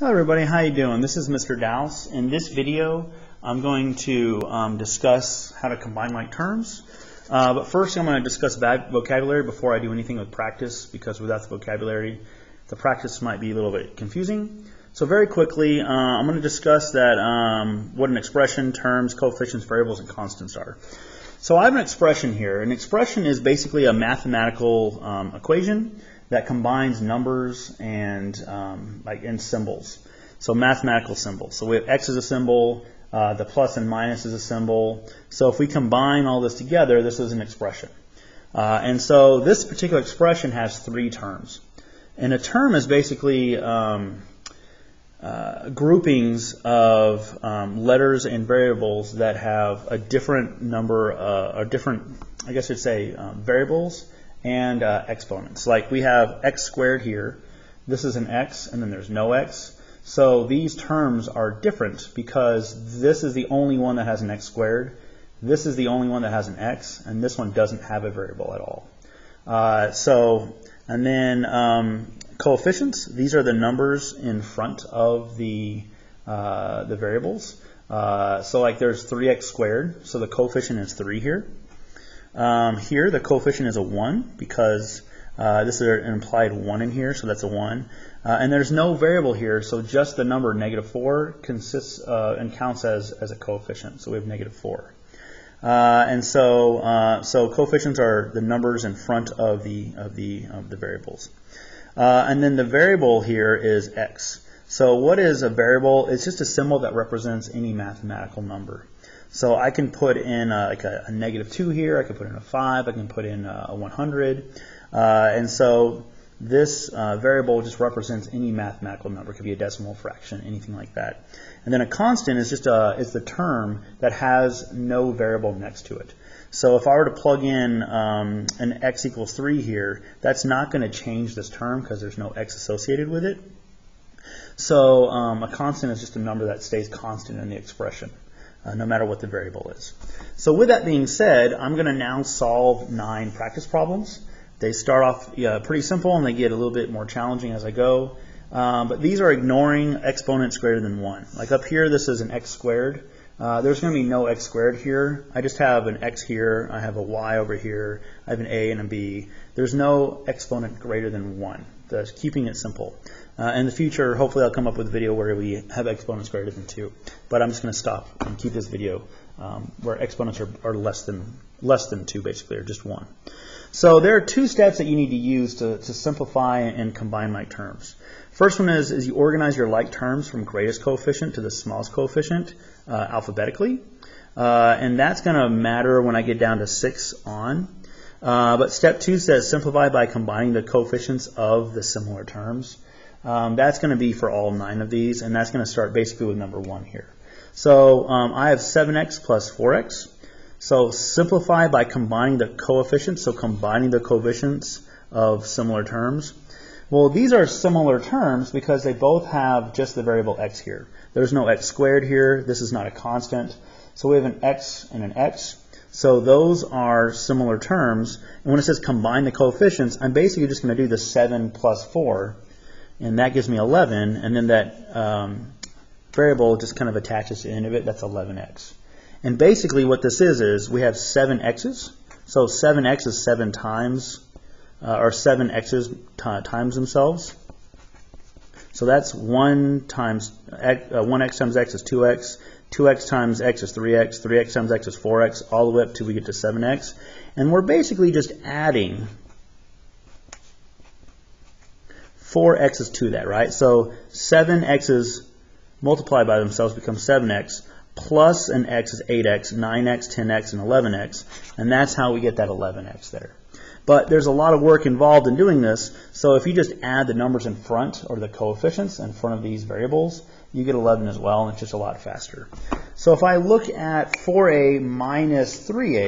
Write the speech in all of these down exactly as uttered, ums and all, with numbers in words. Hello everybody, how you doing? This is Mister Dowse. In this video, I'm going to um, discuss how to combine like terms. Uh, but first, I'm going to discuss vocabulary before I do anything with practice, because without the vocabulary, the practice might be a little bit confusing. So very quickly, uh, I'm going to discuss that um, what an expression, terms, coefficients, variables, and constants are. So I have an expression here. An expression is basically a mathematical um, equation that combines numbers and um, like and symbols. So mathematical symbols. So we have x is a symbol, uh, the plus and minus is a symbol. So if we combine all this together, this is an expression. Uh, and so this particular expression has three terms. And a term is basically um, uh, groupings of um, letters and variables that have a different number, uh, or different, I guess you'd say, um, variables and uh, exponents. Like we have x squared here, this is an x, and then there's no x. So these terms are different because this is the only one that has an x squared, this is the only one that has an x, and this one doesn't have a variable at all. Uh, so, and then um, coefficients, these are the numbers in front of the, uh, the variables. Uh, so like there's three x squared, so the coefficient is three here. Um, here the coefficient is a one because uh, this is an implied one in here, so that's a one. Uh, and there's no variable here, so just the number negative four consists uh, and counts as, as a coefficient, so we have negative four. Uh, and so, uh, so coefficients are the numbers in front of the, of the, of the variables. Uh, and then the variable here is x. So what is a variable? It's just a symbol that represents any mathematical number. So I can put in a, like a, a negative two here, I can put in a five, I can put in a, a one hundred. Uh, and so this uh, variable just represents any mathematical number. It could be a decimal fraction, anything like that. And then a constant is just a, is the term that has no variable next to it. So if I were to plug in um, an x equals three here, that's not going to change this term because there's no x associated with it. So um, a constant is just a number that stays constant in the expression. Uh, no matter what the variable is. So with that being said, I'm going to now solve nine practice problems. They start off yeah, pretty simple and they get a little bit more challenging as I go. Um, but these are ignoring exponents greater than one. Like up here, this is an x squared. Uh, there's going to be no x squared here. I just have an x here, I have a y over here, I have an a and a b. There's no exponent greater than one. That's keeping it simple. Uh, in the future, hopefully I'll come up with a video where we have exponents greater than two. But I'm just going to stop and keep this video um, where exponents are, are less than less than two, basically, or just one. So there are two steps that you need to use to, to simplify and combine like terms. First one is, is you organize your like terms from greatest coefficient to the smallest coefficient uh, alphabetically. Uh, and that's going to matter when I get down to six on. Uh, but step two says simplify by combining the coefficients of the similar terms. Um, that's going to be for all nine of these, and that's going to start basically with number one here. So um, I have seven x plus four x. So simplify by combining the coefficients, so combining the coefficients of similar terms. Well, these are similar terms because they both have just the variable x here. There's no x squared here. This is not a constant. So we have an x and an x. So those are similar terms. And when it says combine the coefficients, I'm basically just going to do the seven plus four. And that gives me eleven, and then that um, variable just kind of attaches to the end of it. That's eleven x. And basically what this is is we have seven x's. So seven x is seven times, uh, or seven x's times themselves. So that's one times, uh, one x times x is two x, two x times x is three x, three x times x is four x, all the way up till we get to seven x. And we're basically just adding four x's to that, right? So seven x's multiplied by themselves becomes seven x, plus an x is eight x, nine x, ten x, and eleven x, and that's how we get that eleven x there. But there's a lot of work involved in doing this, so if you just add the numbers in front, or the coefficients in front of these variables, you get eleven as well, and it's just a lot faster. So if I look at four a minus three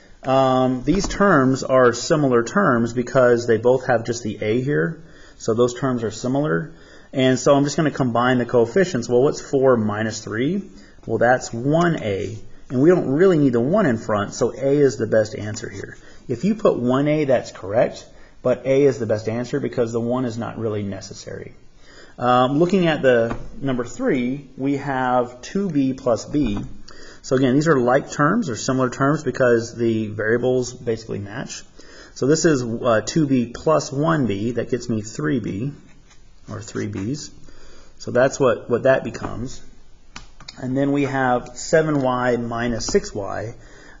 a, um, these terms are similar terms because they both have just the a here. So those terms are similar. And so I'm just going to combine the coefficients. Well, what's four minus three? Well, that's one a. And we don't really need the one in front, so a is the best answer here. If you put one a, that's correct, but a is the best answer because the one is not really necessary. Um, looking at the number three, we have two b plus b. So again, these are like terms or similar terms because the variables basically match. So this is uh, two b plus one b. That gets me three b, or three b's. So that's what, what that becomes. And then we have seven y minus six y.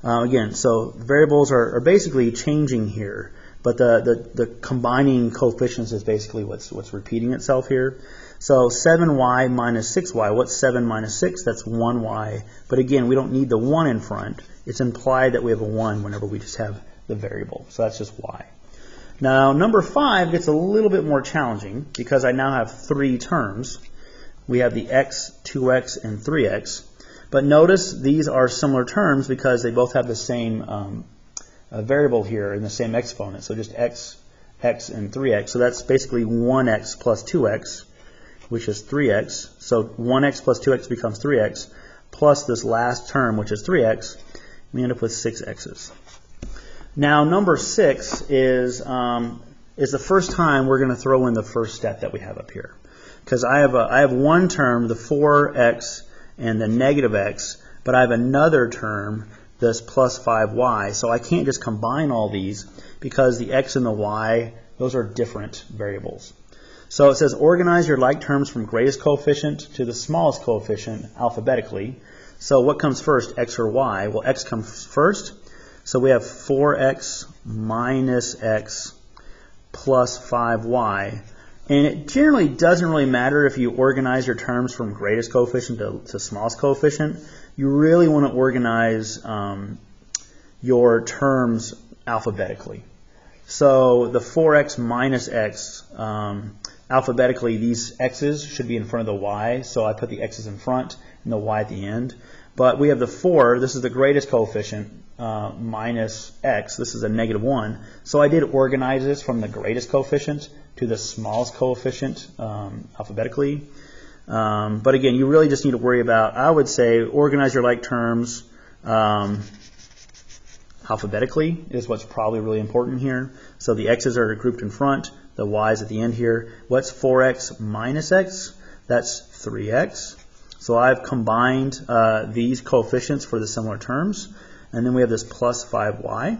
Uh, again, so variables are, are basically changing here, but the, the, the combining coefficients is basically what's, what's repeating itself here. So seven y minus six y, what's seven minus six? That's one y. But again, we don't need the one in front. It's implied that we have a one whenever we just have the variable. So that's just y. Now, number five gets a little bit more challenging because I now have three terms. We have the x, two x, and three x. But notice these are similar terms because they both have the same um, uh, variable here in the same exponent. So just x, x, and three x. So that's basically one x plus two x, which is three x. So one x plus two x becomes three x, plus this last term, which is three x. We end up with six x's. Now, number six is, um, is the first time we're going to throw in the first step that we have up here. Because I have a, I have one term, the four x, and the negative x, but I have another term, this plus five y, so I can't just combine all these because the x and the y, those are different variables. So it says organize your like terms from greatest coefficient to the smallest coefficient alphabetically. So what comes first, x or y? Well, x comes first, so we have four x minus x plus five y. And it generally doesn't really matter if you organize your terms from greatest coefficient to, to smallest coefficient. You really want to organize um, your terms alphabetically. So the four x minus x, um, alphabetically these x's should be in front of the y, so I put the x's in front and the y at the end. But we have the four, this is the greatest coefficient, uh, minus x, this is a negative one. So I did organize this from the greatest coefficient to the smallest coefficient um, alphabetically. Um, but again, you really just need to worry about, I would say, organize your like terms um, alphabetically is what's probably really important here. So the x's are grouped in front, the y's at the end here. What's four x minus x? That's three x. So I've combined uh, these coefficients for the similar terms, and then we have this plus five y.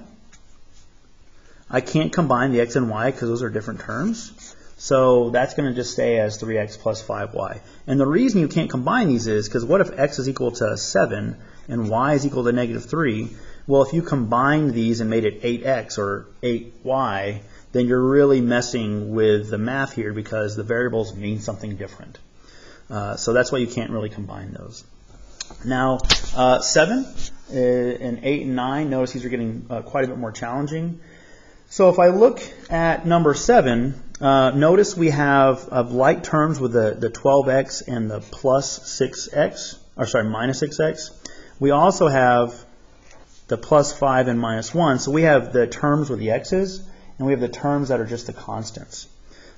I can't combine the x and y because those are different terms, so that's going to just stay as three x plus five y. And the reason you can't combine these is because what if x is equal to seven and y is equal to negative three? Well, if you combined these and made it eight x or eight y, then you're really messing with the math here because the variables mean something different. Uh, so that's why you can't really combine those. Now, uh, seven uh, and eight and nine, notice these are getting uh, quite a bit more challenging. So if I look at number seven, uh, notice we have uh, like terms with the, the twelve x and the plus six x, or sorry, minus six x. We also have the plus five and minus one. So we have the terms with the x's, and we have the terms that are just the constants.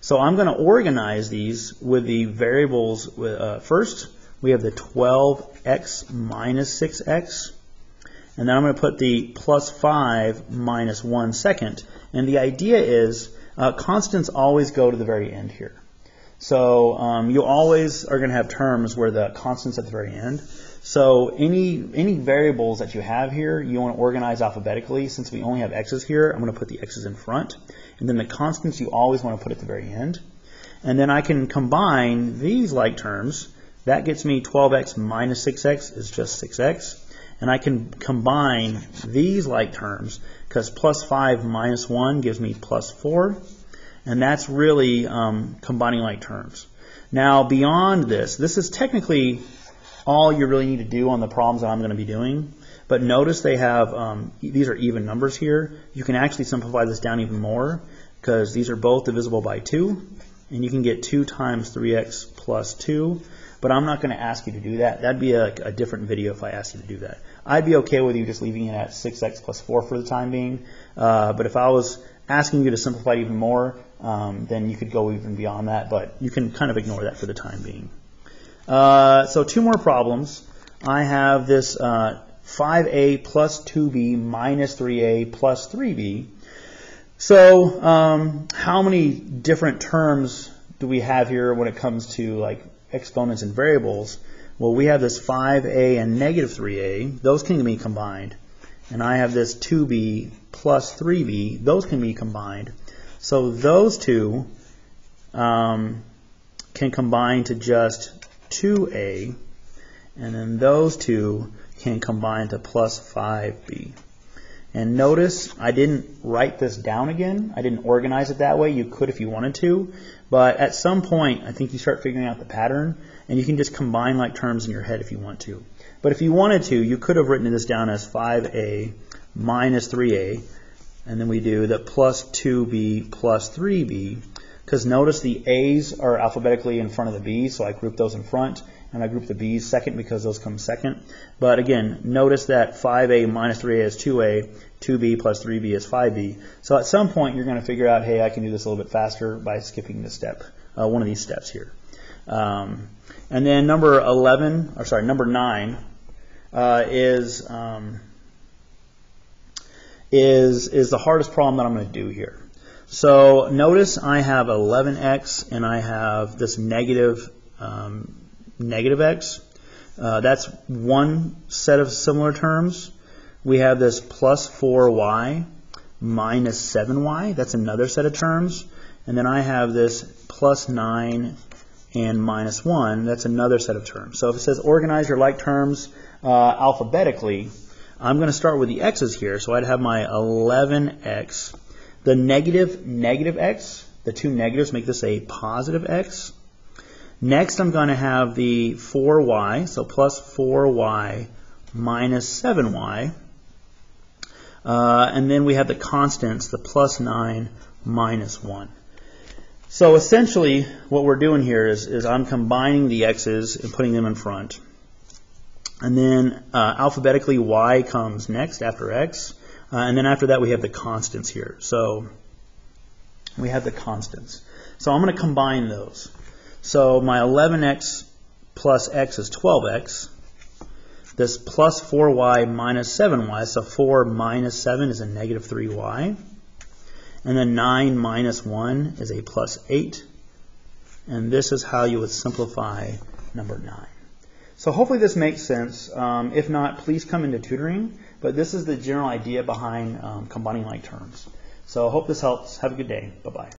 So I'm going to organize these with the variables uh, first. We have the twelve x minus six x, and then I'm going to put the plus five minus one second. And the idea is uh, constants always go to the very end here. So um, you always are going to have terms where the constant's at the very end. So any, any variables that you have here, you want to organize alphabetically. Since we only have x's here, I'm going to put the x's in front. And then the constants you always want to put at the very end. And then I can combine these like terms. That gets me twelve x minus six x is just six x. And I can combine these like terms because plus five minus one gives me plus four. And that's really um, combining like terms. Now, beyond this, this is technically all you really need to do on the problems that I'm going to be doing. But notice they have, um, these are even numbers here. You can actually simplify this down even more because these are both divisible by two. And you can get two times three x plus two. But I'm not going to ask you to do that. That'd be a, a different video if I asked you to do that. I'd be okay with you just leaving it at six x plus four for the time being. Uh, but if I was asking you to simplify it even more, um, then you could go even beyond that. But you can kind of ignore that for the time being. Uh, so two more problems. I have this uh, five a plus two b minus three a plus three b. So um, how many different terms do we have here when it comes to like exponents and variables? Well, we have this five a and negative three a. Those can be combined. And I have this two b plus three b. Those can be combined. So those two um, can combine to just two a. And then those two can combine to plus five b. And notice I didn't write this down again. I didn't organize it that way. You could if you wanted to. But at some point, I think you start figuring out the pattern. And you can just combine like terms in your head if you want to. But if you wanted to, you could have written this down as five a minus three a. And then we do the plus two b plus three b. Because notice the a's are alphabetically in front of the b's. So I group those in front. And I group the b's second because those come second. But again, notice that five a minus three a is two a, two b plus three b is five b. So at some point, you're going to figure out, hey, I can do this a little bit faster by skipping this step, uh, one of these steps here. Um, and then number eleven, or sorry, number nine uh, is um, is is the hardest problem that I'm going to do here. So notice I have eleven x and I have this negative. Um, negative x. Uh, that's one set of similar terms. We have this plus four y minus seven y. That's another set of terms. And then I have this plus nine and minus one. That's another set of terms. So if it says organize your like terms uh, alphabetically, I'm going to start with the x's here. So I'd have my eleven x. The negative negative x, the two negatives make this a positive x. Next, I'm going to have the four y, so plus four y minus seven y. Uh, and then we have the constants, the plus nine minus one. So essentially, what we're doing here is, is I'm combining the x's and putting them in front. And then uh, alphabetically, y comes next after x. Uh, and then after that, we have the constants here. So we have the constants. So I'm going to combine those. So my eleven x plus x is twelve x. This plus four y minus seven y, so four minus seven is a negative three y. And then nine minus one is a plus eight. And this is how you would simplify number nine. So hopefully this makes sense. Um, if not, please come into tutoring. But this is the general idea behind um, combining like terms. So I hope this helps. Have a good day. Bye-bye.